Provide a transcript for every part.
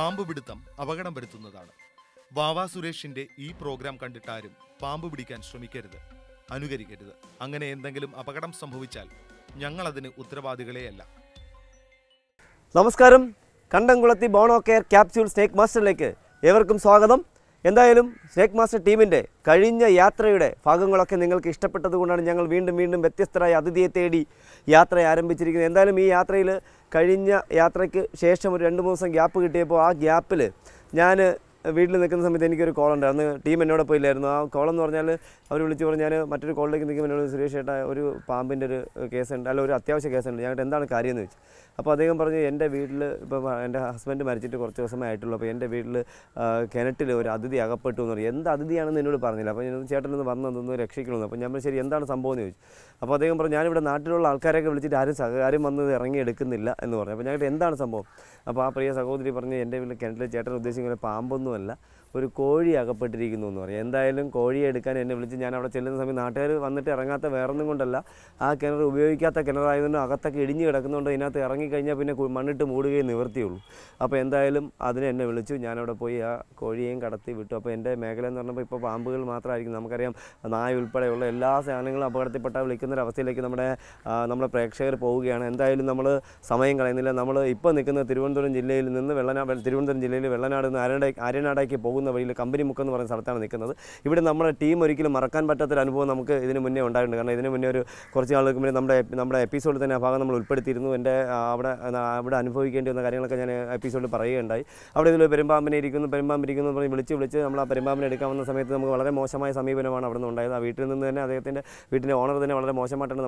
പാമ്പുപിടുത്തം അപകടം വരുത്തുന്നതാണ്. വാവാ സുരേഷിന്റെ ഈ പ്രോഗ്രാം കണ്ടിട്ടാരും പാമ്പ് പിടിക്കാൻ ശ്രമിക്കരുത്, അനുകരിക്കരുത്. അങ്ങനെ എന്തെങ്കിലും അപകടം സംഭവിച്ചാൽ ഞങ്ങളതിന് ഉത്തരവാദികളെയല്ല. നമസ്കാരം, കണ്ടംകുളത്തി ബോണോ കെയർ ക്യാപ്സ്യൂൾ സ്നേക്ക് മാസ്റ്ററിലേക്ക് ഏവർക്കും സ്വാഗതം. എന്തായാലും സ്നേക്ക് മാസ്റ്റർ ടീമിൻ്റെ കഴിഞ്ഞ യാത്രയുടെ ഭാഗങ്ങളൊക്കെ നിങ്ങൾക്ക് ഇഷ്ടപ്പെട്ടതുകൊണ്ടാണ് ഞങ്ങൾ വീണ്ടും വ്യത്യസ്തരായ അതിഥിയെ തേടി യാത്ര ആരംഭിച്ചിരിക്കുന്നത്. എന്തായാലും ഈ യാത്രയിൽ കഴിഞ്ഞ യാത്രയ്ക്ക് ശേഷം ഒരു 2-3 ദിവസം ഗ്യാപ്പ് കിട്ടിയപ്പോൾ ആ ഗ്യാപ്പിൽ ഞാൻ വീട്ടിൽ നിൽക്കുന്ന സമയത്ത് എനിക്കൊരു കോൾ ഉണ്ടായിരുന്നു. ടീം എന്നോടൊപ്പം ഇല്ലായിരുന്നു. ആ കോളെന്ന് പറഞ്ഞാൽ അവർ വിളിച്ചു പറഞ്ഞു, ഞാൻ മറ്റൊരു കോളിലേക്ക് നിൽക്കുമ്പോൾ എന്നോട് സുരേഷ് ചേട്ടാ ഒരു പാമ്പിൻ്റെ ഒരു കേസുണ്ട്, അല്ല ഒരു അത്യാവശ്യ കേസുണ്ട്, ഞങ്ങൾ എന്താണ് കാര്യമെന്ന് ചോദിച്ചു. അപ്പോൾ അദ്ദേഹം പറഞ്ഞു, എൻ്റെ വീട്ടിൽ ഇപ്പോൾ എൻ്റെ ഹസ്ബൻഡ് മരിച്ചിട്ട് കുറച്ച് ദിവസമേ ആയിട്ടുള്ളൂ, അപ്പോൾ എൻ്റെ വീട്ടിൽ കിണറ്റിൽ ഒരു അതിഥി അകപ്പെട്ടു എന്ന് പറയും. എന്ത് അതിഥിയാണെന്ന് എന്നോട് പറഞ്ഞില്ല. അപ്പോൾ ഞാൻ ചേട്ടനൊന്ന് വന്നതൊന്ന് രക്ഷിക്കണമെന്ന്. അപ്പോൾ ഞാൻ ശരി എന്താണ് സംഭവം എന്ന് ചോദിച്ചു. അപ്പോൾ അദ്ദേഹം പറഞ്ഞു, ഞാനിവിടെ നാട്ടിലുള്ള ആൾക്കാരെയൊക്കെ വിളിച്ചിട്ട് ആരും വന്നത് ഇറങ്ങിയെടുക്കുന്നില്ല എന്ന് പറഞ്ഞു. അപ്പോൾ ഞങ്ങൾ എന്താണ് സംഭവം? അപ്പോൾ ആ പ്രിയ സഹോദരി പറഞ്ഞ്, എൻ്റെ വീട്ടിൽ കിണറ്റിൽ ചേട്ടൻ ഉദ്ദേശിക്കുന്ന പാമ്പൊന്നുമല്ല, ഒരു കോഴി അകപ്പെട്ടിരിക്കുന്നു എന്ന് പറയും. എന്തായാലും കോഴിയെ എടുക്കാൻ എന്നെ വിളിച്ച്, ഞാൻ അവിടെ ചെല്ലുന്ന സമയം നാട്ടുകാർ വന്നിട്ട് ഇറങ്ങാത്ത വേറൊന്നും കൊണ്ടല്ല, ആ കിണർ ഉപയോഗിക്കാത്ത കിണറായതുകൊണ്ട് അകത്തൊക്കെ ഇടിഞ്ഞ് കിടക്കുന്നതുകൊണ്ട് ഇതിനകത്ത് ഇറങ്ങിക്കഴിഞ്ഞാൽ പിന്നെ മണ്ണിട്ട് മൂടുകയും നിവർത്തിയുള്ളൂ. അപ്പോൾ എന്തായാലും അതിന് എന്നെ വിളിച്ചു. ഞാനവിടെ പോയി ആ കോഴിയെയും കടത്തി വിട്ടു. അപ്പോൾ എൻ്റെ മേഖല എന്ന് പറഞ്ഞപ്പോൾ ഇപ്പോൾ പാമ്പുകൾ മാത്രമായിരിക്കും, നമുക്കറിയാം നായ ഉൾപ്പെടെയുള്ള എല്ലാ സാധനങ്ങളും അപകടത്തിൽപ്പെട്ട വിളിക്കുന്നൊരവസ്ഥയിലേക്ക് നമ്മുടെ പ്രേക്ഷകർ പോവുകയാണ്. എന്തായാലും നമ്മൾ സമയം കളയുന്നില്ല. നമ്മൾ ഇപ്പോൾ നിൽക്കുന്ന തിരുവനന്തപുരം ജില്ലയിൽ നിന്ന് തിരുവനന്തപുരം ജില്ലയിൽ വെള്ളനാട് നിന്ന് ആര്യനാടേക്ക് പോകുന്ന വഴിയിൽ കമ്പനിമുക്ക് എന്ന് പറയുന്ന സ്ഥലത്താണ് നിൽക്കുന്നത്. ഇവിടെ നമ്മുടെ ടീം ഒരിക്കലും മറക്കാൻ പറ്റാത്തൊരു അനുഭവം നമുക്ക് ഇതിന് മുന്നേ ഉണ്ടായിട്ടുണ്ട്. കാരണം ഇതിന് മുന്നേ ഒരു കുറച്ച് നാളുകൾക്ക് മുന്നേ നമ്മുടെ എപ്പിസോഡിൽ തന്നെ ആ ഭാഗം നമ്മൾ ഉൾപ്പെടുത്തിയിരുന്നു. എൻ്റെ അവിടെ അനുഭവിക്കേണ്ടി വന്ന കാര്യങ്ങളൊക്കെ ഞാൻ എപ്പിസോഡിൽ പറയുകയുണ്ടായി. അവിടെ ഇതിൽ പെരുമ്പാമ്പിനെ ഇരിക്കുന്നു പറഞ്ഞ് വിളിച്ച് നമ്മൾ ആ പെരുമ്പാമ്പിനെ എടുക്കാൻ വന്ന സമയത്ത് നമുക്ക് വളരെ മോശമായ സമീപനമാണ് അവിടെ നിന്ന് ഉണ്ടായത്. ആ വീട്ടിൽ നിന്ന് തന്നെ അദ്ദേഹത്തിൻ്റെ വീട്ടിൻ്റെ ഓണർ തന്നെ വളരെ മോശമായിട്ടാണ്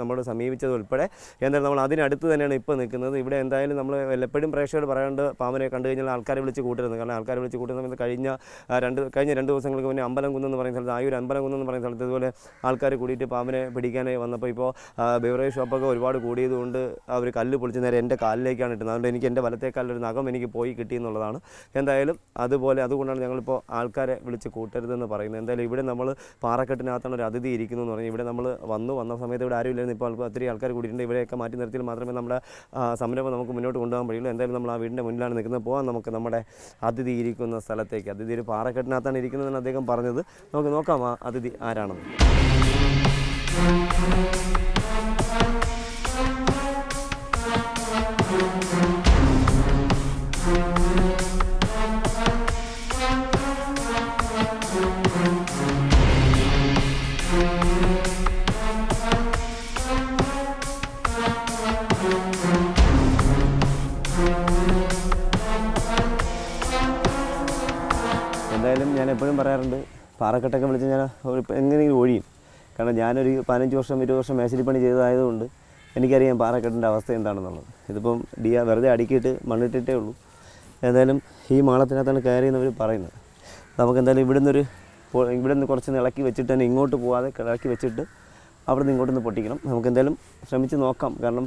നമ്മളോട് സമീപിച്ചത് ഉൾപ്പെടെ. എന്തായാലും നമ്മൾ അതിനടുത്ത് തന്നെയാണ് ഇപ്പോൾ നിൽക്കുന്നത്. ഇവിടെ എന്തായാലും നമ്മൾ എപ്പോഴും പ്രേക്ഷകർ പറയാണ്ട് പാമ്പിനെ കണ്ടു കഴിഞ്ഞാൽ ആൾക്കാരെ വിളിച്ച് കൂട്ടരുത്. കാരണം ആൾക്കാരെ വിളിച്ച് കൂട്ടുന്ന സമയത്ത് കഴിഞ്ഞ രണ്ട് ദിവസങ്ങൾക്ക് മുന്നേ അമ്പലംകുന്ന് എന്ന് പറയുന്ന സ്ഥലത്ത്, ആയൂർ അമ്പലംകുന്ന് എന്ന് പറയുന്ന സ്ഥലത്ത് ഇതുപോലെ ആൾക്കാർ കൂടിയിട്ട് പാമ്പിനെ പിടിക്കാനായി വന്നപ്പോൾ ഇപ്പോൾ ബിവറേജ് ഷോപ്പൊക്കെ ഒരുപാട് കൂടിയതുകൊണ്ട് അവർ കല്ല് പൊളിച്ച് നേരെ എൻ്റെ കാലിലേക്കാണ് ഇട്ടുന്നത്. അതുകൊണ്ട് എനിക്ക് എൻ്റെ വലത്തേക്കാലിൽ ഒരു നഖം എനിക്ക് പോയി കിട്ടിയെന്നുള്ളതാണ്. എന്തായാലും അതുകൊണ്ടാണ് ഞങ്ങളിപ്പോൾ ആൾക്കാരെ വിളിച്ച് കൂട്ടരുതെന്ന് പറയുന്നത്. എന്തായാലും ഇവിടെ നമ്മൾ പാറക്കെട്ടിനകത്താണ് ഒരു അതിഥി ഇരിക്കുന്നു എന്ന് പറഞ്ഞാൽ ഇവിടെ നമ്മൾ വന്ന സമയത്ത് ഇവിടെ ആരുമില്ലായിരുന്നു. ഇപ്പോൾ ഒത്തിരി ആൾക്കാർ കൂടിയിട്ടുണ്ട്. ഇവിടെയൊക്കെ മാറ്റി നിർത്തിയാൽ മാത്രമേ നമ്മുടെ സംരംഭം നമുക്ക് മുന്നോട്ട് കൊണ്ടുപോകാൻ കഴിയുള്ളൂ. എന്തായാലും നമ്മൾ ആ വീടിൻ്റെ മുന്നിലാണ് നിൽക്കുന്നത്. പോകാൻ നമുക്ക് നമ്മുടെ അതിഥി ഇരിക്കുന്ന സ്ഥലത്തേക്ക്. അതിഥി ഒരു പാറക്കെട്ടിനകത്താണ് ഇരിക്കുന്നതെന്ന് അദ്ദേഹം പറഞ്ഞത്. നമുക്ക് നോക്കാം ആ അതിഥി ആരാണെന്ന്. എപ്പോഴും പറയാറുണ്ട്, പാറക്കെട്ടൊക്കെ വിളിച്ച് ഞാൻ എങ്ങനെയെങ്കിലും ഒഴിയും. കാരണം ഞാനൊരു 15-20 വർഷം മേശരിപ്പണി ചെയ്തതായതുകൊണ്ട് എനിക്കറിയാം പാറക്കെട്ടിൻ്റെ അവസ്ഥ എന്താണെന്നുള്ളത്. ഇതിപ്പം വെറുതെ അടുക്കിയിട്ട് മണ്ണിട്ടിട്ടേ ഉള്ളൂ. എന്തായാലും ഈ മാളത്തിനകത്താണ് കയറിയെന്നവർ പറയുന്നത്. നമുക്കെന്തായാലും ഇവിടെ നിന്ന് കുറച്ച് ഇളക്കി വെച്ചിട്ട് തന്നെ ഇങ്ങോട്ട് പോകാതെ ഇളക്കി വെച്ചിട്ട് അവിടെ നിന്ന് ഇങ്ങോട്ട് നിന്ന് പൊട്ടിക്കണം. നമുക്കെന്തായാലും ശ്രമിച്ച് നോക്കാം. കാരണം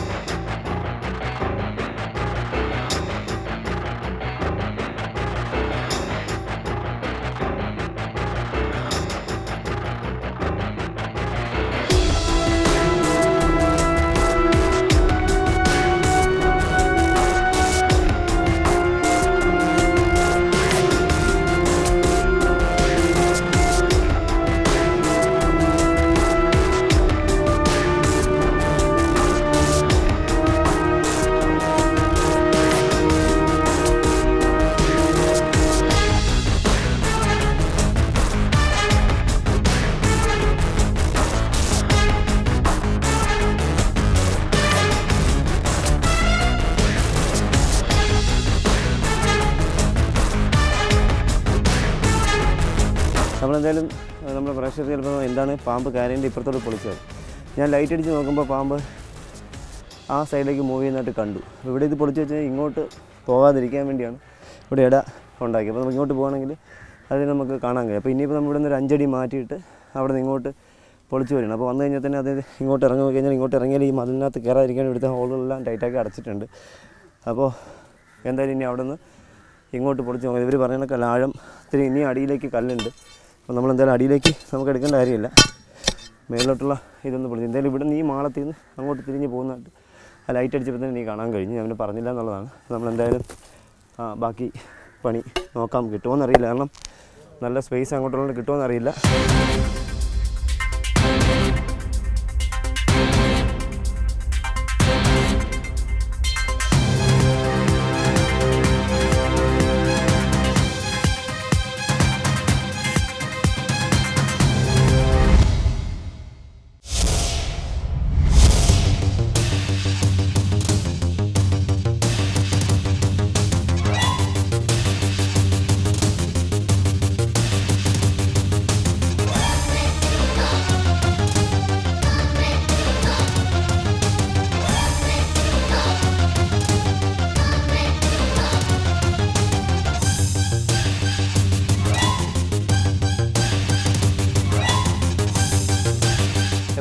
എന്തായാലും നമ്മുടെ പ്രേക്ഷകർ ചിലപ്പോൾ എന്താണ് പാമ്പ് കാരേൻ്റെ ഇപ്പുറത്തോട് പൊളിച്ചത്. ഞാൻ ലൈറ്റ് അടിച്ച് നോക്കുമ്പോൾ പാമ്പ് ആ സൈഡിലേക്ക് മൂവ് ചെയ്യുന്നതായിട്ട് കണ്ടു. ഇവിടെ ഇത് പൊളിച്ച് വെച്ച് കഴിഞ്ഞാൽ ഇങ്ങോട്ട് പോകാതിരിക്കാൻ വേണ്ടിയാണ് ഇവിടെ ഇട ഉണ്ടാക്കിയത്. അപ്പോൾ ഇങ്ങോട്ട് പോകണമെങ്കിൽ അതിനെ നമുക്ക് കാണാൻ കഴിയും. അപ്പോൾ ഇനിയിപ്പോൾ നമ്മൾ ഇവിടെ നിന്ന് ഒരു അഞ്ചടി മാറ്റിയിട്ട് അവിടെ നിന്ന് ഇങ്ങോട്ട് പൊളിച്ചു വരണം. അപ്പോൾ വന്നു കഴിഞ്ഞാൽ തന്നെ അത് ഇങ്ങോട്ട് ഇറങ്ങി കഴിഞ്ഞാൽ ഇങ്ങോട്ട് ഇറങ്ങിയാൽ ഈ മതിലിനകത്ത് കയറാതിരിക്കാൻ ഇവിടുത്തെ ഹോളുകളെല്ലാം ടൈറ്റാക്കി അടച്ചിട്ടുണ്ട്. അപ്പോൾ എന്തായാലും ഇനി അവിടെ നിന്ന് ഇങ്ങോട്ട് പൊളിച്ച് നോക്കാം. ഇവർ പറയുന്ന കലാഴം ഇത്തിരി ഇനി അടിയിലേക്ക് കല്ലുണ്ട്. അപ്പോൾ നമ്മളെന്തായാലും അടിയിലേക്ക് നമുക്ക് എടുക്കേണ്ട കാര്യമില്ല, മേലോട്ടുള്ള ഇതൊന്ന് പൊളിച്ച് എന്തായാലും ഇവിടെ നിന്ന് ഈ മാളത്തിൽ നിന്ന് അങ്ങോട്ട് തിരിഞ്ഞ് പോകുന്നതായിട്ട് ആ ലൈറ്റ് അടിച്ചപ്പോൾ തന്നെ നീ കാണാൻ കഴിഞ്ഞു. ഞാൻ പറഞ്ഞില്ല എന്നുള്ളതാണ്. നമ്മളെന്തായാലും ബാക്കി പണി നോക്കാം. കിട്ടുമോയെന്നറിയില്ല, കാരണം നല്ല സ്പേസ് അങ്ങോട്ടുള്ള കിട്ടുമോയെന്നറിയില്ല.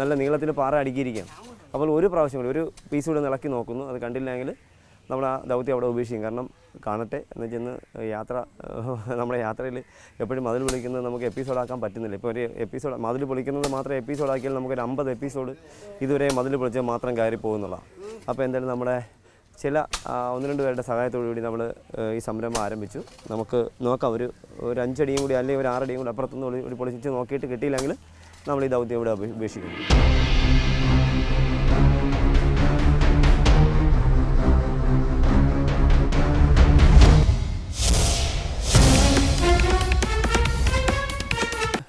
നല്ല നീളത്തിൽ പാറ അടുക്കിയിരിക്കുകയാണ്. അപ്പോൾ ഒരു പ്രാവശ്യം കൂടി ഒരു പീസ് കൂടെ ഇളക്കി നോക്കുന്നു, അത് കണ്ടില്ലെങ്കിൽ നമ്മൾ ആ ദൗത്യം അവിടെ ഉപേക്ഷിക്കും. കാരണം കാണട്ടെ എന്ന് ചെന്ന് നമ്മുടെ യാത്രയിൽ എപ്പോഴും മതിൽ പൊളിക്കുന്നത് നമുക്ക് എപ്പിസോഡാക്കാൻ പറ്റുന്നില്ല. ഇപ്പോൾ ഒരു എപ്പിസോഡ് മതിൽ പൊളിക്കുന്നത് മാത്രം എപ്പിസോഡാക്കിയാൽ നമുക്കൊരു 50 എപ്പിസോഡ് ഇതുവരെ മതിൽ പൊളിച്ചാൽ മാത്രം കയറി പോകുന്നുള്ളതാണ്. അപ്പോൾ എന്തായാലും നമ്മുടെ ചില 1-2 പേരുടെ സഹായത്തോടുകൂടി നമ്മൾ ഈ സംരംഭം ആരംഭിച്ചു. നമുക്ക് നോക്കാം, ഒരു 5 അടിയും കൂടി അല്ലെങ്കിൽ ഒരു 6 അടിയും കൂടി അപ്പുറത്തുനിന്ന് ഒരു പൊളിച്ച് നോക്കിയിട്ട് കിട്ടിയില്ലെങ്കിൽ നമ്മൾ ഈ ദൗത്യം ഇവിടെ ഉപേക്ഷിക്കും.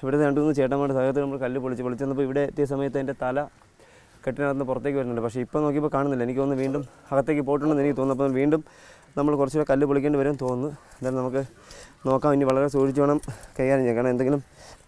ഇവിടുത്തെ 2-3 ചേട്ടന്മാരുടെ സഹായത്തിൽ നമ്മൾ കല്ല് പൊളിച്ചപ്പോൾ ഇവിടെ എത്തിയ സമയത്ത് എൻ്റെ തല കെട്ടിനകത്ത് പുറത്തേക്ക് വരുന്നുണ്ട്. പക്ഷേ ഇപ്പോൾ നോക്കിയപ്പോൾ കാണുന്നില്ല. എനിക്ക് തോന്നുന്നു വീണ്ടും അകത്തേക്ക് പോയിട്ടുണ്ടെന്ന് എനിക്ക് തോന്നുന്നു. അപ്പം വീണ്ടും നമ്മൾ കുറച്ചുകൂടെ കല്ല് പൊളിക്കേണ്ടി വരും തോന്നുന്നു. എന്തായാലും നമുക്ക് നോക്കാം. ഇനി വളരെ സൂക്ഷിച്ച് വേണം കൈകാര്യം ചെയ്യാൻ, കാരണം എന്തെങ്കിലും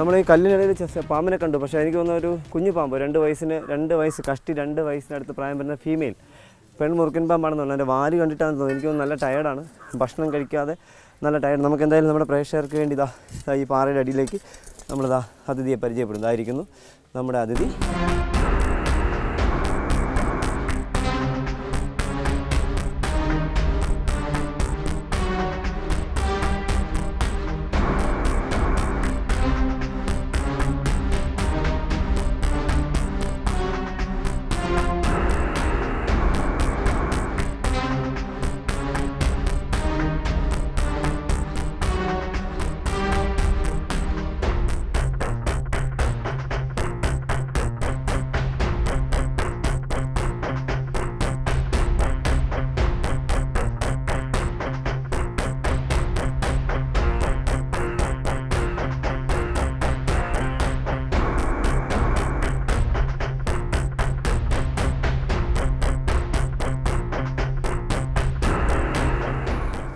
നമ്മൾ ഈ കല്ലിനിടയിൽ പാമ്പിനെ കണ്ടു. പക്ഷേ എനിക്ക് തോന്നുന്ന ഒരു കുഞ്ഞു പാമ്പ്, 2 വയസ്സ് കഷ്ടി 2 വയസ്സിനടുത്ത് പ്രായം വരുന്ന ഫീമെയിൽ പെൺമുറുക്കൻ പാമ്പാണെന്ന് തോന്നുന്നു. എൻ്റെ വാല് കണ്ടിട്ടാണെന്ന് തോന്നുന്നു. എനിക്ക് തോന്നുന്നു നല്ല ടയേർഡാണ്, ഭക്ഷണം കഴിക്കാതെ നല്ല ടയേർഡ്. നമുക്ക് എന്തായാലും നമ്മുടെ പ്രേക്ഷകർക്ക് വേണ്ടി ഇതാ ഈ പാറയുടെ അടിയിലേക്ക് നമ്മളിതാ അതിഥിയെ പരിചയപ്പെടുന്നതായിരിക്കുന്നു. നമ്മുടെ അതിഥി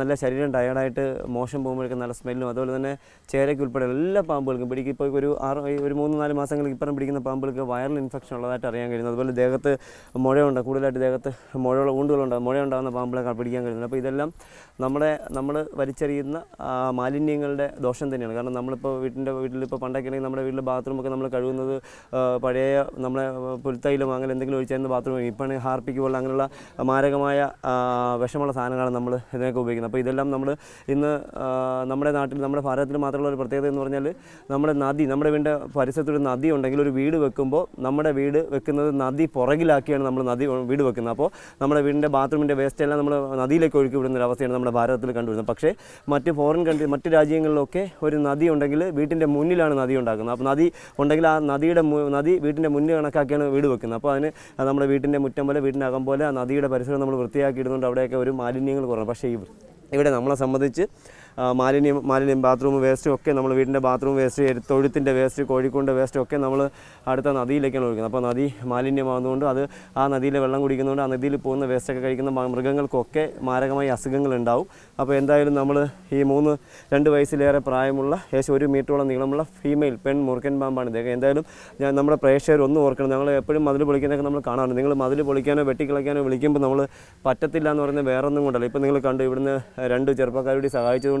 നല്ല ശരീരം ടയേർഡ് ആയിട്ട് മോഷൻ പോകുമ്പോഴൊക്കെ നല്ല സ്മെല്ലും അതുപോലെ തന്നെ ചേരയ്ക്ക് ഉൾപ്പെടെ എല്ലാ പാമ്പുകൾക്കും പിടിക്കും ഇപ്പോൾ ഒരു 3-4 മാസങ്ങൾക്ക് ഇപ്പുറം പിടിക്കുന്ന പാമ്പുകൾക്ക് വൈറൽ ഇൻഫെക്ഷൻ ഉള്ളതായിട്ട് അറിയാൻ കഴിയുന്നു. അതുപോലെ ദേഹത്ത് മുഴയുണ്ട്, കൂടുതലായിട്ട് ദേഹത്ത് മുഴയുള്ള ഊണ്ടുകളുണ്ട്, മുഴയുണ്ടാകുന്ന പാമ്പുകളെ പിടിക്കാൻ കഴിയുന്നു. അപ്പോൾ ഇതെല്ലാം നമ്മൾ വലിച്ചെറിയുന്ന മാലിന്യങ്ങളുടെ ദോഷം തന്നെയാണ്. കാരണം നമ്മളിപ്പോൾ വീട്ടിലിപ്പോൾ പണ്ടൊക്കെയാണെങ്കിൽ നമ്മുടെ വീട്ടിലെ ബാത്റൂമൊക്കെ നമ്മൾ കഴുകുന്നത് പഴയ നമ്മളെ പുൽത്തൈലം അങ്ങനെ എന്തെങ്കിലും ഒഴിച്ചായിരുന്നു ബാത്റൂമിൽ. ഇപ്പോഴാണ് ഹാർപ്പിക്ക് പോലുള്ള അങ്ങനെയുള്ള മാരകമായ വിഷമുള്ള സാധനങ്ങളാണ് നമ്മൾ ഇതിനൊക്കെ ഉപയോഗിക്കുന്നത്. അപ്പോൾ ഇതെല്ലാം നമ്മൾ ഇന്ന് നമ്മുടെ നാട്ടിൽ നമ്മുടെ ഭാരതത്തിൽ മാത്രമുള്ള ഒരു പ്രത്യേകത എന്ന് പറഞ്ഞാൽ നമ്മുടെ നദി, നമ്മുടെ വീടിൻ്റെ പരിസരത്തൊരു നദി ഉണ്ടെങ്കിൽ ഒരു വീട് വെക്കുമ്പോൾ നമ്മുടെ വീട് വെക്കുന്നത് നദി പുറകിലാക്കിയാണ് നമ്മൾ വീട് വെക്കുന്നത്. അപ്പോൾ നമ്മുടെ വീടിൻ്റെ ബാത്റൂമിൻ്റെ വേസ്റ്റ് എല്ലാം നമ്മൾ നദിയിലേക്ക് ഒഴുക്കി വിടുന്നൊരു അവസ്ഥയാണ് നമ്മുടെ ഭാരതത്തിൽ കണ്ടുവരുന്നത്. പക്ഷേ മറ്റ് ഫോറിൻ കൺട്രി മറ്റ് രാജ്യങ്ങളിലൊക്കെ ഒരു നദി ഉണ്ടെങ്കിൽ വീട്ടിൻ്റെ മുന്നിലാണ് നദി ഉണ്ടാക്കുന്നത്. അപ്പോൾ നദി ഉണ്ടെങ്കിൽ ആ നദി വീട്ടിൻ്റെ മുന്നിൽ കണക്കാക്കിയാണ് വീട് വെക്കുന്നത്. അപ്പോൾ അതിന് നമ്മുടെ വീട്ടിൻ്റെ മുറ്റം പോലെ വീടിൻ്റെ അകം പോലെ ആ നദിയുടെ പരിസരം നമ്മൾ വൃത്തിയാക്കി ഇടുന്നുണ്ട്. അവിടെയൊക്കെ ഒരു മാലിന്യങ്ങൾ കുറവാണ്. പക്ഷേ ഇവിടെ നമ്മളെ സംബന്ധിച്ച് മാലിന്യം ബാത്റൂം വേസ്റ്റും ഒക്കെ നമ്മൾ വീടിൻ്റെ ബാത്റൂം വേസ്റ്റ്, തൊഴുത്തിൻ്റെ വേസ്റ്റ്, കോഴിക്കൂടിൻ്റെ വേസ്റ്റും ഒക്കെ നമ്മൾ അടുത്ത നദിയിലേക്കാണ് ഒഴുകുന്നത്. അപ്പോൾ നദി മാലിന്യമാകുന്നതുകൊണ്ട് അത് ആ നദിയിലെ വെള്ളം കുടിക്കുന്നതുകൊണ്ട് ആ നദിയിൽ പോകുന്ന വേസ്റ്റൊക്കെ കഴിക്കുന്ന മൃഗങ്ങൾക്കൊക്കെ മാരകമായ അസുഖങ്ങളുണ്ടാവും. അപ്പോൾ എന്തായാലും നമ്മൾ ഈ 2 വയസ്സിലേറെ പ്രായമുള്ള ഏകദേശം 1 മീറ്ററോളം നീളമുള്ള ഫീമെയിൽ പെൺ മുറുക്കൻ പാമ്പാണ് ഇതൊക്കെ. എന്തായാലും നമ്മുടെ പ്രേക്ഷകരൊന്നും ഓർക്കണം, ഞങ്ങൾ എപ്പോഴും മതിൽ പൊളിക്കുന്നതൊക്കെ നമ്മൾ കാണാറുണ്ട്. നിങ്ങൾ മതിൽ പൊളിക്കാനോ വെട്ടിക്കളയ്ക്കാനോ വിളിക്കുമ്പോൾ നമ്മൾ പറ്റത്തില്ല എന്ന് പറയുന്നത് വേറൊന്നും കൊണ്ടല്ല. ഇപ്പോൾ നിങ്ങൾ കണ്ടു, ഇവിടുന്ന് 2 ചെറുപ്പക്കാരുടെ സഹായിച്ചതുകൊണ്ട്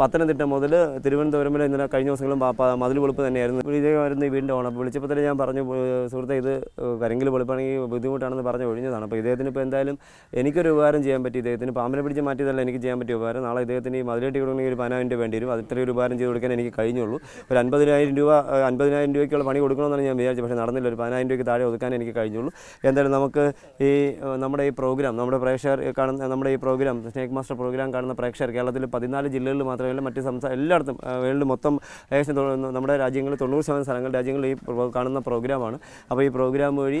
പത്തനംതിട്ട മുതൽ തിരുവനന്തപുരം വരെ ഇന്നലെ കഴിഞ്ഞ ദിവസങ്ങളും മതിൽ പൊളിപ്പ് തന്നെയായിരുന്നു. ഇതേമായിരുന്നു ഈ വീണ്ടും ഓണം. അപ്പോൾ വിളിച്ചപ്പോൾ തന്നെ ഞാൻ പറഞ്ഞു, സുഹൃത്തെ ഇത് കരിങ്കിൽ പൊളിപ്പാണെങ്കിൽ ബുദ്ധിമുട്ടാണെന്ന് പറഞ്ഞ് ഒഴിഞ്ഞതാണ്. അപ്പോൾ ഇദ്ദേഹത്തിന് ഇപ്പോൾ എന്തായാലും എനിക്കൊരു ഉപകാരം ചെയ്യാൻ പറ്റി, ഇദ്ദേഹത്തിന് പാമ്പിനെ പിടിച്ച് മാറ്റിയതല്ല എനിക്ക് ചെയ്യാൻ പറ്റിയ ഉപകാരം. നാളെ ഇദ്ദേഹത്തിന് ഈ മതിലിട്ട് കൊടുക്കണമെങ്കിൽ ഒരു 15,000 വേണ്ടി വരും. അത് ഇത്രയൊരു ഉപകാരം ചെയ്ത് കൊടുക്കാൻ എനിക്ക് കഴിഞ്ഞുള്ളൂ. ഒരു 50,000 രൂപയ്ക്കുള്ള പണി കൊടുക്കണമെന്നാണ് ഞാൻ വിചാരിച്ചത്. പക്ഷേ നടന്നില്ല. ഒരു 15,000 രൂപയ്ക്ക് താഴെ ഒതുക്കാൻ എനിക്ക് കഴിഞ്ഞുള്ളൂ. എന്തായാലും നമുക്ക് ഈ നമ്മുടെ ഈ പ്രോഗ്രാം നമ്മുടെ പ്രേക്ഷകർ കാണുന്ന നമ്മുടെ ഈ പ്രോഗ്രാം സ്നേക്ക് മാസ്റ്റർ പ്രോഗ്രാം കാണുന്ന പ്രേക്ഷകർ കേരളത്തിൽ 14 ജില്ലകളിൽ മാത്രമല്ല മറ്റ് എല്ലായിടത്തും വേൾഡ് മൊത്തം ഏകദേശം നമ്മുടെ രാജ്യങ്ങളിൽ 90% രാജ്യങ്ങളിൽ ഈ കാണുന്ന പ്രോഗ്രാമാണ്. അപ്പോൾ ഈ പ്രോഗ്രാം വഴി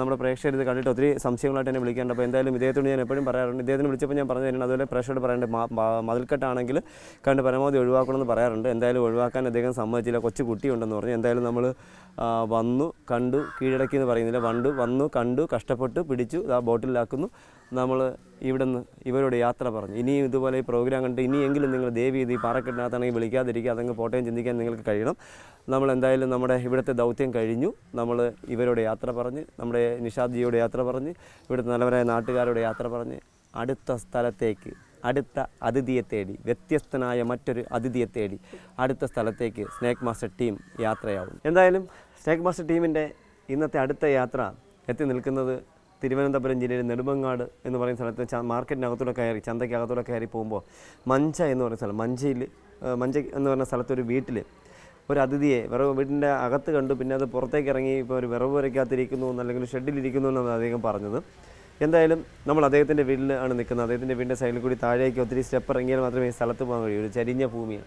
നമ്മുടെ പ്രേക്ഷകർ ഇത് കണ്ടിട്ട് ഒത്തിരി സംശയങ്ങളായിട്ട് എന്നെ വിളിക്കാറുണ്ട്. അപ്പോൾ എന്തായാലും ഇദ്ദേഹത്തോട് ഞാൻ എപ്പോഴും പറയാറുണ്ട്. ഇദ്ദേഹത്തിന് വിളിച്ചപ്പോൾ ഞാൻ പറഞ്ഞു തരുന്നത് അതുപോലെ പ്രേക്ഷകരോട് പറയേണ്ട മതിൽക്കെട്ടാണെങ്കിൽ കണ്ട് പരമാവധി ഒഴിവാക്കണമെന്ന് പറയാറുണ്ട്. എന്തായാലും ഒഴിവാക്കാൻ അദ്ദേഹം സമ്മതിച്ചില്ല. കൊച്ചു കുട്ടിയുണ്ടെന്ന് പറഞ്ഞു. എന്തായാലും നമ്മൾ വന്നു കണ്ടു, കീഴടക്കി എന്ന് പറയുന്നില്ല, വന്നു കണ്ടു, കഷ്ടപ്പെട്ട് പിടിച്ചു, ആ ബോട്ടിലാക്കുന്നു. നമ്മൾ ഇവിടെ നിന്ന് ഇവരോട് യാത്ര പറഞ്ഞു. ഇനിയും ഇതുപോലെ ഈ പ്രോഗ്രാം കണ്ടിട്ട് ഇനിയെങ്കിലും നിങ്ങൾ ദയവ് ചെയ്ത് ഈ പാറക്കെട്ടിനകത്താണെങ്കിൽ വിളിക്കാതിരിക്കുക. അതങ്ങ് പോട്ടയം ചിന്തിക്കാൻ നിങ്ങൾക്ക് കഴിയണം. നമ്മളെന്തായാലും നമ്മുടെ ഇവിടുത്തെ ദൗത്യം കഴിഞ്ഞു. നമ്മൾ ഇവരോട് യാത്ര പറഞ്ഞ്, നമ്മുടെ നിഷാദ് ജിയോട് യാത്ര പറഞ്ഞ്, ഇവിടുത്തെ നല്ലവരായ നാട്ടുകാരോട് യാത്ര പറഞ്ഞ് അടുത്ത സ്ഥലത്തേക്ക്, അടുത്ത അതിഥിയെ തേടി, വ്യത്യസ്തനായ മറ്റൊരു അതിഥിയെ തേടി അടുത്ത സ്ഥലത്തേക്ക് സ്നേക്ക് മാസ്റ്റർ ടീം യാത്രയാവും. എന്തായാലും സ്നേക്ക് മാസ്റ്റർ ടീമിൻ്റെ ഇന്നത്തെ അടുത്ത യാത്ര എത്തി നിൽക്കുന്നത് തിരുവനന്തപുരം ജില്ലയിലെ നെടുമങ്ങാട് എന്ന് പറയുന്ന സ്ഥലത്ത് മാർക്കറ്റിനകത്തൂടെ കയറി, ചന്തയ്ക്കകത്തൂടെ കയറി പോകുമ്പോൾ മഞ്ച എന്ന് പറയുന്ന സ്ഥലം, മഞ്ച എന്ന് പറഞ്ഞ സ്ഥലത്തൊരു വീട്ടിൽ ഒരു അതിഥിയെ വിറവ് വീടിൻ്റെ അകത്ത് കണ്ടു. പിന്നെ അത് പുറത്തേക്ക് ഇറങ്ങി ഇപ്പോൾ ഒരു വിറവ് വരയ്ക്കകത്തിരിക്കുന്നു എന്നല്ലെങ്കിൽ ഷെഡിലിരിക്കുന്നു എന്നാണ് അദ്ദേഹം പറഞ്ഞത്. എന്തായാലും നമ്മൾ അദ്ദേഹത്തിൻ്റെ വീട്ടിലാണ് നിൽക്കുന്നത്. അദ്ദേഹത്തിൻ്റെ വീടിൻ്റെ സൈഡിൽ കൂടി താഴേക്ക് ഒത്തിരി സ്റ്റെപ്പ് ഇറങ്ങിയാൽ മാത്രമേ ഈ സ്ഥലത്ത് പോകാൻ കഴിയൂ. ഒരു ചരിഞ്ഞ ഭൂമിയാണ്.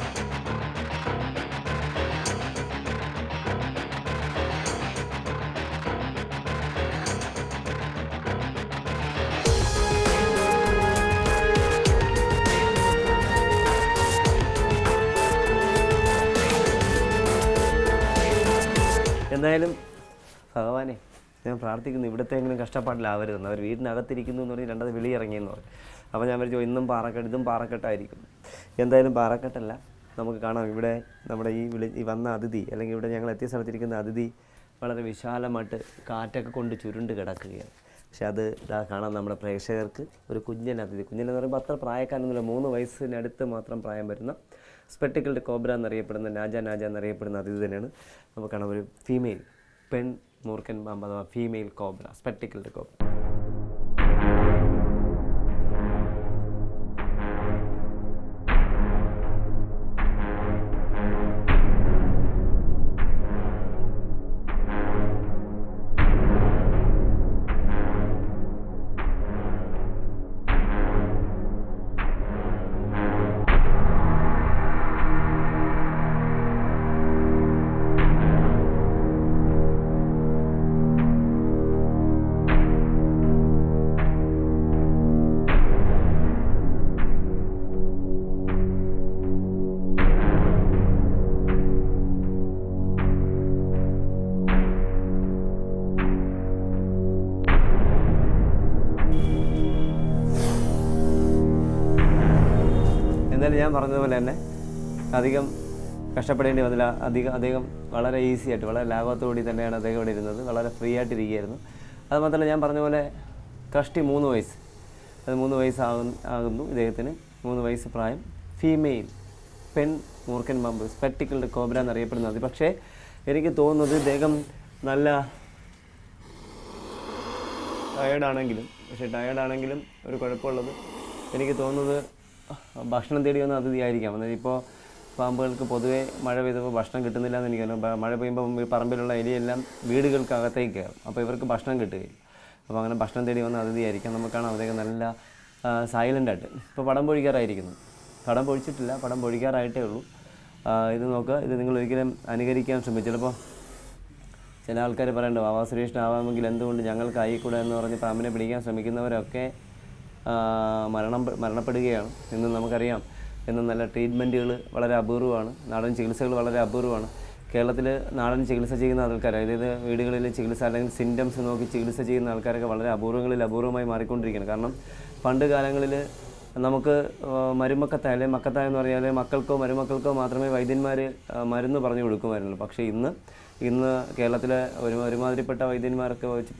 എന്തായാലും ഭഗവാനെ ഞാൻ പ്രാർത്ഥിക്കുന്നു, ഇവിടുത്തെ എങ്കിലും കഷ്ടപ്പാടിലാവരുതെന്ന്. അവർ വീടിനകത്തിരിക്കുന്നു എന്ന് പറഞ്ഞ് രണ്ടാമത് വെളിയിറങ്ങിയെന്ന് പറഞ്ഞു. അപ്പോൾ ഞാൻ വിചാരിച്ചു ഇന്നും പാറക്കെട്ട്, ഇതും പാറക്കെട്ടായിരിക്കും. എന്തായാലും പാറക്കെട്ടല്ല. നമുക്ക് കാണാം ഇവിടെ നമ്മുടെ ഈ വന്ന അതിഥി, അല്ലെങ്കിൽ ഇവിടെ ഞങ്ങൾ എത്തിയ സ്ഥലത്തിരിക്കുന്ന അതിഥി വളരെ വിശാലമായിട്ട് കാറ്റൊക്കെ കൊണ്ട് ചുരുണ്ട് കിടക്കുകയാണ്. പക്ഷെ അത് കാണാൻ നമ്മുടെ പ്രേക്ഷകർക്ക് ഒരു കുഞ്ഞൻ അതിഥി, കുഞ്ഞനെന്ന് പറയുമ്പോൾ അത്ര പ്രായക്കാരൊന്നുമില്ല, 3 വയസ്സിനടുത്ത് മാത്രം പ്രായം വരുന്ന സ്പെട്ടിക്കിൾഡ് കോബ്ര എന്നറിയപ്പെടുന്ന നാജ എന്നറിയപ്പെടുന്ന അതിഥി തന്നെയാണ്. നമുക്ക് കാണാം ഒരു ഫീമെയിൽ പെൺ മൂർക്കൻ പാമ്പ് അഥവാ ഫീമെയിൽ കോബ്ര, സ്പെട്ടിക്കിൾഡ് കോബ്ര. ഞാൻ പറഞ്ഞതുപോലെ തന്നെ അധികം കഷ്ടപ്പെടേണ്ടി വന്നില്ല. അദ്ദേഹം വളരെ ഈസി ആയിട്ട് വളരെ ലാഘവത്തോടെ തന്നെയാണ് അദ്ദേഹം ഇവിടെ ഇരുന്നത്. വളരെ ഫ്രീ ആയിട്ട് ഇരിക്കുകയായിരുന്നു. അതുമാത്രമല്ല ഞാൻ പറഞ്ഞതുപോലെ കഷ്ടി 3 വയസ്സ്, അത് 3 വയസ്സാകുന്നു ഇദ്ദേഹത്തിന്. 3 വയസ്സ് പ്രായം, ഫീമെയിൽ, പെൺ മൂർക്കൻ പാമ്പ്, സ്പെക്ടിക്കിൾഡ് കോബ്ര എന്നറിയപ്പെടുന്നത്. പക്ഷേ എനിക്ക് തോന്നുന്നത് ഇദ്ദേഹം നല്ല ടയേർഡാണെങ്കിലും, പക്ഷേ ടയേർഡാണെങ്കിലും ഒരു കുഴപ്പമുള്ളത് എനിക്ക് തോന്നുന്നത് ഭക്ഷണം തേടി വന്ന അതിഥിയായിരിക്കാം. അതായത് ഇപ്പോൾ പാമ്പുകൾക്ക് പൊതുവേ മഴ പെയ്തപ്പോൾ ഭക്ഷണം കിട്ടുന്നില്ല എന്ന് എനിക്ക് തോന്നുന്നു. മഴ പെയ്യുമ്പോൾ പറമ്പിലുള്ള എലിയെല്ലാം വീടുകൾക്കകത്തേക്ക് കയറും, അപ്പോൾ ഇവർക്ക് ഭക്ഷണം കിട്ടുകയില്ല. അപ്പോൾ അങ്ങനെ ഭക്ഷണം തേടി വന്ന അതിഥിയായിരിക്കാം. നമുക്കാണ് അദ്ദേഹം നല്ല സൈലൻ്റായിട്ട് ഇപ്പോൾ പടം പൊഴിക്കാറായിരിക്കുന്നു. പടം പൊഴിച്ചിട്ടില്ല, പടം പൊഴിക്കാറായിട്ടേ ഉള്ളൂ. ഇത് നോക്കുക, ഇത് നിങ്ങൾ ഒരിക്കലും അനുകരിക്കാൻ ശ്രമിച്ചു. ചിലപ്പോൾ ചില ആൾക്കാർ പറയേണ്ടത് വാവാ സുരേഷിനാവാമെങ്കിൽ എന്തുകൊണ്ട് ഞങ്ങൾക്ക് ആയിക്കൂടെ എന്ന് പറഞ്ഞ് പാമ്പിനെ പിടിക്കാൻ ശ്രമിക്കുന്നവരൊക്കെ മരണപ്പെടുകയാണ് എന്ന് നമുക്കറിയാം. എന്നും നല്ല ട്രീറ്റ്മെൻറ്റുകൾ വളരെ അപൂർവമാണ്, നാടൻ ചികിത്സകൾ വളരെ അപൂർവമാണ്. കേരളത്തിൽ നാടൻ ചികിത്സ ചെയ്യുന്ന ആൾക്കാർ, അതായത് വീടുകളിൽ ചികിത്സ അല്ലെങ്കിൽ സിംറ്റംസ് നോക്കി ചികിത്സ ചെയ്യുന്ന ആൾക്കാരൊക്കെ വളരെ അപൂർവമായി മാറിക്കൊണ്ടിരിക്കുകയാണ്. കാരണം പണ്ട് കാലങ്ങളിൽ നമുക്ക് മരുമക്കത്തായ മക്കത്തായ എന്ന് പറഞ്ഞാൽ മക്കൾക്കോ മരുമക്കൾക്കോ മാത്രമേ വൈദ്യന്മാർ മരുന്ന് പറഞ്ഞു കൊടുക്കുമായിരുന്നുള്ളൂ. പക്ഷേ ഇന്ന് കേരളത്തിലെ ഒരുമാതിരിപ്പെട്ട വൈദ്യന്മാരൊക്കെ വെച്ച്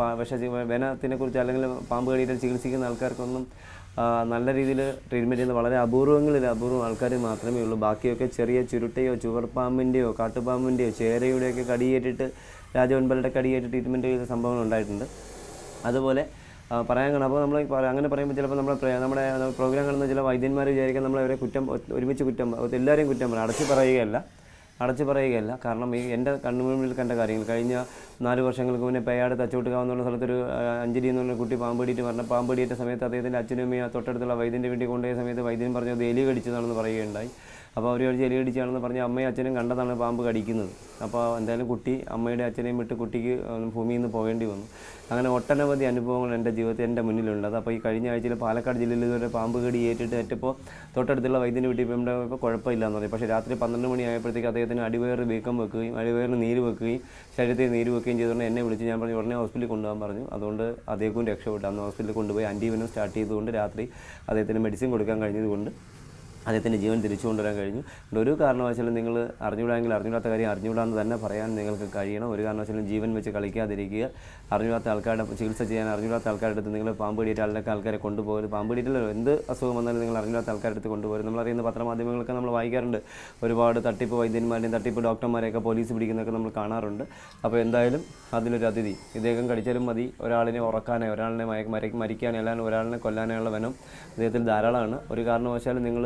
വനത്തിനെക്കുറിച്ച് അല്ലെങ്കിൽ പാമ്പ് കടിയിൽ ചികിത്സിക്കുന്ന ആൾക്കാർക്കൊന്നും നല്ല രീതിയിൽ ട്രീറ്റ്മെൻറ്റ് ചെയ്യുന്ന വളരെ അപൂർവം ആൾക്കാർ മാത്രമേ ഉള്ളൂ. ബാക്കിയൊക്കെ ചെറിയ ചുരുട്ടയോ ചുവർപ്പാമ്പിൻ്റെയോ കാട്ടുപാമ്പിൻ്റെയോ ചേരയുടെയൊക്കെ കടിയേറ്റിട്ട്, രാജവൻപലയുടെ കടിയേറ്റ് ട്രീറ്റ്മെൻറ്റ് ചെയ്ത സംഭവങ്ങൾ ഉണ്ടായിട്ടുണ്ട്. അതുപോലെ പറയാൻ കാണാം. അപ്പോൾ നമ്മൾ അങ്ങനെ പറയുമ്പോൾ ചിലപ്പോൾ നമ്മുടെ പ്രോഗ്രാം കാണുന്ന ചില വൈദ്യന്മാർ വിചാരിക്കാൻ നമ്മളവരെ ഒരുമിച്ച് കുറ്റം എല്ലാവരെയും കുറ്റം പറയാം. അടച്ചു പറയുകയല്ല. കാരണം ഈ എൻ്റെ കണ്ണുമുന്നിൽ കണ്ട കാര്യങ്ങൾ, കഴിഞ്ഞ 4 വർഷങ്ങൾക്ക് മുന്നേ പേയാട് തച്ചോട്ടുകാവെന്നുള്ള സ്ഥലത്തൊരു അഞ്ജലി എന്നുള്ള കുട്ടി പാമ്പേടിയിട്ട് മരണം. പാമ്പേടിയേറ്റ സമയത്ത് അദ്ദേഹത്തിൻ്റെ അച്ഛനും അമ്മയും തൊട്ടടുത്തുള്ള വൈദ്യൻ്റെ വീട്ടിൽ കൊണ്ടുപോയ സമയത്ത് വൈദ്യൻ പറഞ്ഞു അത് എലി കടിച്ചതാണെന്ന് പറയുകയുണ്ടായി. അപ്പോൾ അവർ കഴിച്ച് എലി കടിച്ചാണെന്ന് പറഞ്ഞ് അമ്മയും അച്ഛനും കണ്ടതാണ് പാമ്പ് കടിക്കുന്നത്. അപ്പോൾ എന്തായാലും കുട്ടി അമ്മയുടെ അച്ഛനെയും വിട്ട് കുട്ടിക്ക് ഭൂമിയിൽ നിന്ന് പോകേണ്ടി വന്നു. അങ്ങനെ ഒട്ടനവധി അനുഭവങ്ങൾ എൻ്റെ ജീവിതത്തിൽ എൻ്റെ മുന്നിലുള്ളത്. അപ്പോൾ ഈ കഴിഞ്ഞ ആഴ്ചയിൽ പാലക്കാട് ജില്ലയിൽ ഇതുവരെ പാമ്പ് കടി ഏറ്റിപ്പോൾ തൊട്ടടുത്തുള്ള വൈദ്യൻ്റെ വീട്ടിൽ ഇപ്പോൾ കുഴപ്പമില്ല എന്ന് പറയും. പക്ഷേ രാത്രി 12 മണി ആയപ്പോഴത്തേക്ക് അദ്ദേഹത്തിന് അടിവയറിൽ വീക്കം വെക്കുകയും അടിവയറിന് നീര് വെക്കുകയും ശരീരത്തിൽ നീര് വെക്കുകയും ചെയ്തുകൊണ്ട് എന്നെ വിളിച്ച് ഞാൻ പറഞ്ഞു ഉടനെ ഹോസ്പിറ്റലിൽ കൊണ്ടുപോകാൻ പറഞ്ഞു. അതുകൊണ്ട് അദ്ദേഹവും രക്ഷപ്പെട്ടു. അന്ന് ഹോസ്പിറ്റലിൽ കൊണ്ടുപോയി ആൻറ്റിബയോട്ടിക് സ്റ്റാർട്ട് ചെയ്തുകൊണ്ട് രാത്രി അദ്ദേഹത്തിന് മെഡിസിൻ കൊടുക്കാൻ കഴിഞ്ഞതുകൊണ്ട് അദ്ദേഹത്തിൻ്റെ ജീവൻ തിരിച്ചു കൊണ്ടുവരാൻ കഴിഞ്ഞു. ഒരു കാരണവശാലും നിങ്ങൾ അറിഞ്ഞുകൂടാമെങ്കിൽ അറിഞ്ഞുകൂടാത്ത കാര്യം അറിഞ്ഞുകൂടാന്ന് തന്നെ പറയാൻ നിങ്ങൾക്ക് കഴിയണം. ഒരു കാരണവശാലും ജീവൻ വെച്ച് കളിക്കാതിരിക്കുക. അറിഞ്ഞുകൂടാത്ത ആൾക്കാരുടെ ചികിത്സ ചെയ്യാൻ അറിഞ്ഞുകൂടാത്ത ആൾക്കാരുടെ അടുത്ത് നിങ്ങൾ പാമ്പ് കടിയേറ്റ ആൾക്കാരെ കൊണ്ടുപോകരുത്. പാമ്പ് കടിയേറ്റ എന്ത് അസുഖം വന്നാലും നിങ്ങൾ അറിഞ്ഞുകൂടാത്ത ആൾക്കാരുടെ അടുത്ത് കൊണ്ടുപോകരുത്. നമ്മളറിയുന്ന പത്രമാധ്യമങ്ങളൊക്കെ നമ്മൾ വായിക്കാറുണ്ട്. ഒരുപാട് തട്ടിപ്പ് വൈദ്യന്മാരെയും തട്ടിപ്പ് ഡോക്ടർമാരെയൊക്കെ പോലീസ് പിടിക്കുന്നതൊക്കെ നമ്മൾ കാണാറുണ്ട്. അപ്പോൾ എന്തായാലും അതിലൊരു അതിഥി ഇദ്ദേഹം കടിച്ചാലും മതി. ഒരാളിനെ ഉറക്കാനേ, ഒരാളിനെ മരിക്കാനേ, അല്ലാണ്ട് ഒരാളിനെ കൊല്ലാനുള്ള വനം ഇദ്ദേഹത്തിൽ ധാരാളമാണ്. ഒരു കാരണവശാലും നിങ്ങൾ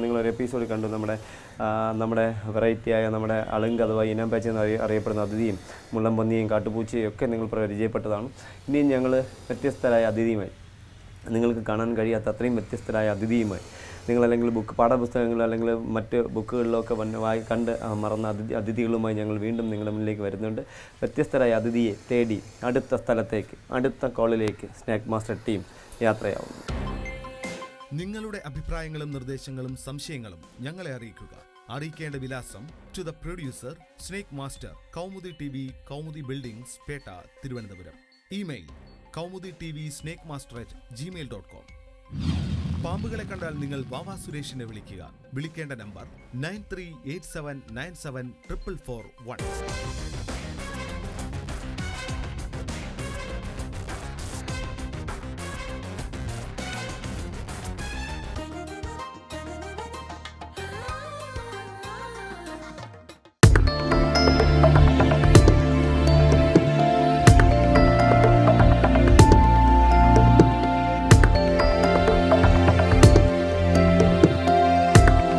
നിങ്ങളൊരു എപ്പിസോഡ് കണ്ടു, നമ്മുടെ വെറൈറ്റിയായ നമ്മുടെ അളുങ്ക് അഥവാ ഈനാമ്പേച്ച എന്ന് അറിയപ്പെടുന്ന അതിഥിയും മുള്ളംപന്നിയും കാട്ടുപൂച്ചയും ഒക്കെ നിങ്ങൾ പരിചയപ്പെട്ടതാണ്. ഇനിയും ഞങ്ങൾ വ്യത്യസ്തരായ അതിഥിയുമായി, നിങ്ങൾക്ക് കാണാൻ കഴിയാത്ത അത്രയും വ്യത്യസ്തരായ അതിഥിയുമായി, നിങ്ങളല്ലെങ്കിൽ പാഠപുസ്തകങ്ങൾ അല്ലെങ്കിൽ മറ്റ് ബുക്കുകളിലൊക്കെ കണ്ട് മറന്ന അതിഥികളുമായി ഞങ്ങൾ വീണ്ടും നിങ്ങളുടെ മുന്നിലേക്ക് വരുന്നുണ്ട്. വ്യത്യസ്തരായ അതിഥിയെ തേടി അടുത്ത സ്ഥലത്തേക്ക്, അടുത്ത കോളിലേക്ക് സ്നാക്ക് മാസ്റ്റർ ടീം യാത്രയാവുന്നു. നിങ്ങളുടെ അഭിപ്രായങ്ങളും നിർദ്ദേശങ്ങളും സംശയങ്ങളും ഞങ്ങളെ അറിയിക്കുക. അറിയിക്കേണ്ട വിലാസം: to the producer, snake master, Kaumudi TV, Kaumudi buildings, Pettah, Thiruvananthapuram. Email: kaumudi.tv@gmail.com. പാമ്പുകളെ കണ്ടാൽ നിങ്ങൾ വാവാ സുരേഷിനെ വിളിക്കുക. വിളിക്കേണ്ട നമ്പർ 9387974441.